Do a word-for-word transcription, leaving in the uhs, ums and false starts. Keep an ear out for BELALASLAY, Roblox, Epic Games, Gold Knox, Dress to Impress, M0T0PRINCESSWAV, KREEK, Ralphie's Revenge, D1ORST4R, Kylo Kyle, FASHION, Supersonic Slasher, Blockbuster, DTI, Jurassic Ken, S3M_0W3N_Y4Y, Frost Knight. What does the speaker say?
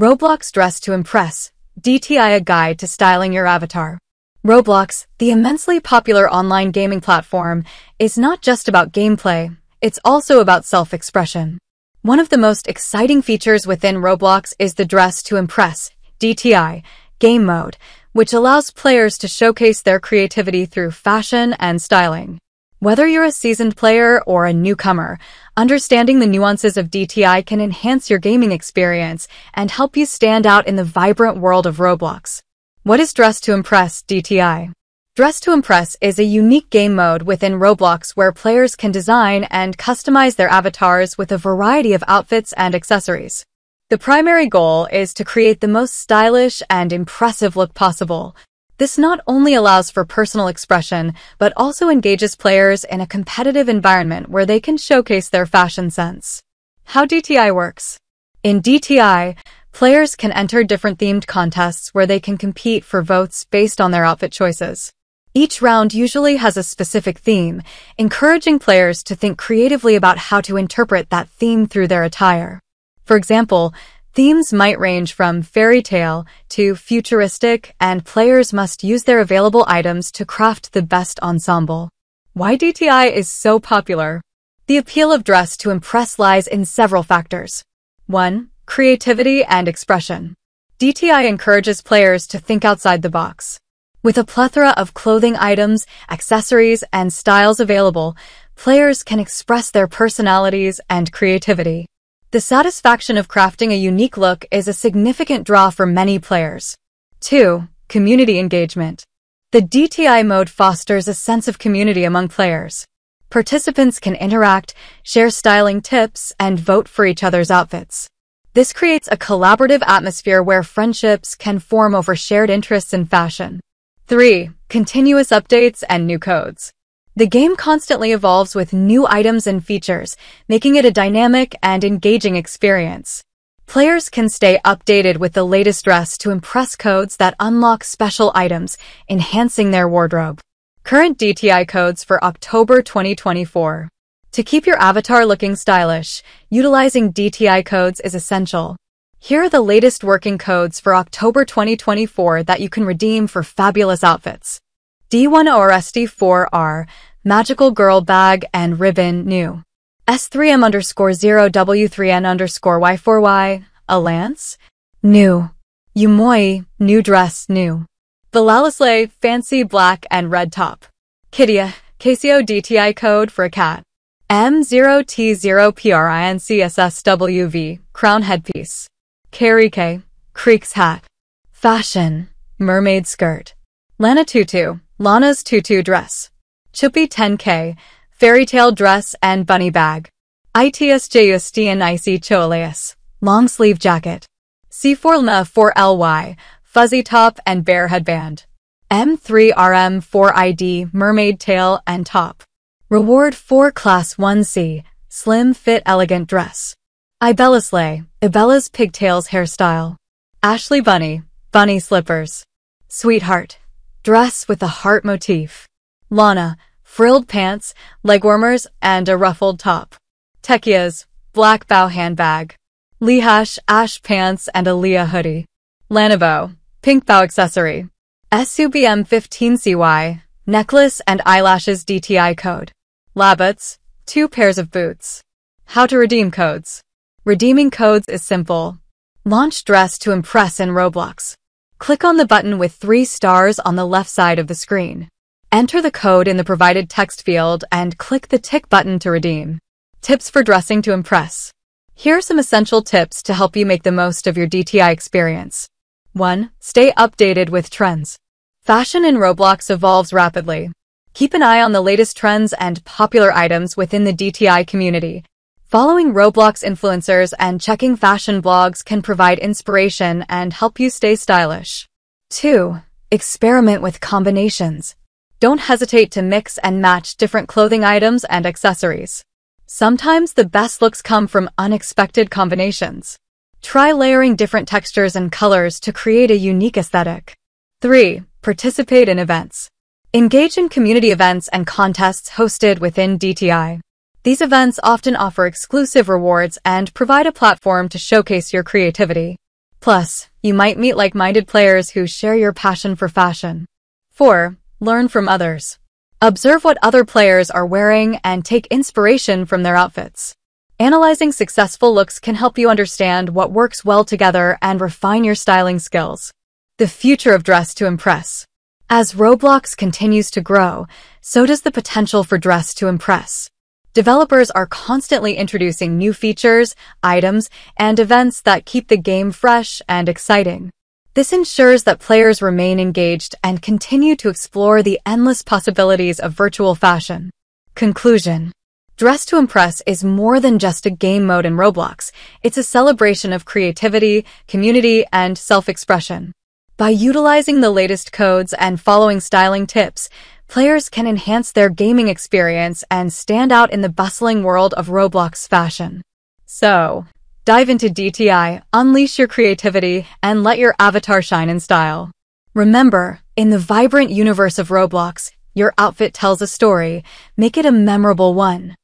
Roblox Dress to Impress, D T I, a guide to styling your avatar. Roblox, the immensely popular online gaming platform, is not just about gameplay, it's also about self-expression. One of the most exciting features within Roblox is the Dress to Impress, D T I, game mode, which allows players to showcase their creativity through fashion and styling. Whether you're a seasoned player or a newcomer, understanding the nuances of D T I can enhance your gaming experience and help you stand out in the vibrant world of Roblox. What is Dress to Impress D T I? Dress to Impress is a unique game mode within Roblox where players can design and customize their avatars with a variety of outfits and accessories. The primary goal is to create the most stylish and impressive look possible. This not only allows for personal expression, but also engages players in a competitive environment where they can showcase their fashion sense. How D T I works. In D T I, players can enter different themed contests where they can compete for votes based on their outfit choices. Each round usually has a specific theme, encouraging players to think creatively about how to interpret that theme through their attire. For example, themes might range from fairy tale to futuristic, and players must use their available items to craft the best ensemble. Why D T I is so popular? The appeal of Dress to Impress lies in several factors. one Creativity and expression. D T I encourages players to think outside the box. With a plethora of clothing items, accessories, and styles available, players can express their personalities and creativity. The satisfaction of crafting a unique look is a significant draw for many players. two Community engagement. The D T I mode fosters a sense of community among players. Participants can interact, share styling tips, and vote for each other's outfits. This creates a collaborative atmosphere where friendships can form over shared interests in fashion. three Continuous updates and new codes. The game constantly evolves with new items and features, making it a dynamic and engaging experience. Players can stay updated with the latest Dress to Impress codes that unlock special items, enhancing their wardrobe. Current D T I codes for October twenty twenty-four. To keep your avatar looking stylish, utilizing D T I codes is essential. Here are the latest working codes for October twenty twenty-four that you can redeem for fabulous outfits. D one O R S T four R, Magical Girl Bag and Ribbon, new. S three M zero W three N Y four Y, A Lance, new. Yumoi, new dress, new. BELALASLAY, fancy black and red top. Kidia, Casio D T I code for a cat. M zero T zero P R I N C S S W V, crown headpiece. Karike, Creek's hat. Fashion, mermaid skirt. Lana tutu, Lana's tutu dress. Chuppy ten K, fairy tale dress and bunny bag. ITSJUSTNIC Choleas, long sleeve jacket. C four L N A four L Y, fuzzy top and bear headband. M three R M four I D, mermaid tail and top. Reward four Class one C, slim fit elegant dress. Ibellaslay, Ibella's pigtails hairstyle. Ashley Bunny, bunny slippers. Sweetheart, dress with a heart motif. Lana, frilled pants, leg warmers, and a ruffled top. Tekia's, black bow handbag. Lehash, ash pants and a Leah hoodie. Lanabo, pink bow accessory. S U B M fifteen C Y, necklace and eyelashes D T I code. Labbits, two pairs of boots. How to redeem codes. Redeeming codes is simple. Launch Dress to Impress in Roblox. Click on the button with three stars on the left side of the screen. Enter the code in the provided text field and click the tick button to redeem. Tips for dressing to impress. Here are some essential tips to help you make the most of your D T I experience. one Stay updated with trends. Fashion in Roblox evolves rapidly. Keep an eye on the latest trends and popular items within the D T I community. Following Roblox influencers and checking fashion blogs can provide inspiration and help you stay stylish. two Experiment with combinations. Don't hesitate to mix and match different clothing items and accessories. Sometimes the best looks come from unexpected combinations. Try layering different textures and colors to create a unique aesthetic. three Participate in events. Engage in community events and contests hosted within D T I. These events often offer exclusive rewards and provide a platform to showcase your creativity. Plus, you might meet like-minded players who share your passion for fashion. four. Learn from others. Observe what other players are wearing and take inspiration from their outfits. Analyzing successful looks can help you understand what works well together and refine your styling skills. The future of Dress to Impress. As Roblox continues to grow, so does the potential for Dress to Impress. Developers are constantly introducing new features, items, and events that keep the game fresh and exciting. This ensures that players remain engaged and continue to explore the endless possibilities of virtual fashion. Conclusion. Dress to Impress is more than just a game mode in Roblox. It's a celebration of creativity, community, and self-expression. By utilizing the latest codes and following styling tips, players can enhance their gaming experience and stand out in the bustling world of Roblox fashion. So, dive into D T I, unleash your creativity, and let your avatar shine in style. Remember, in the vibrant universe of Roblox, your outfit tells a story. Make it a memorable one.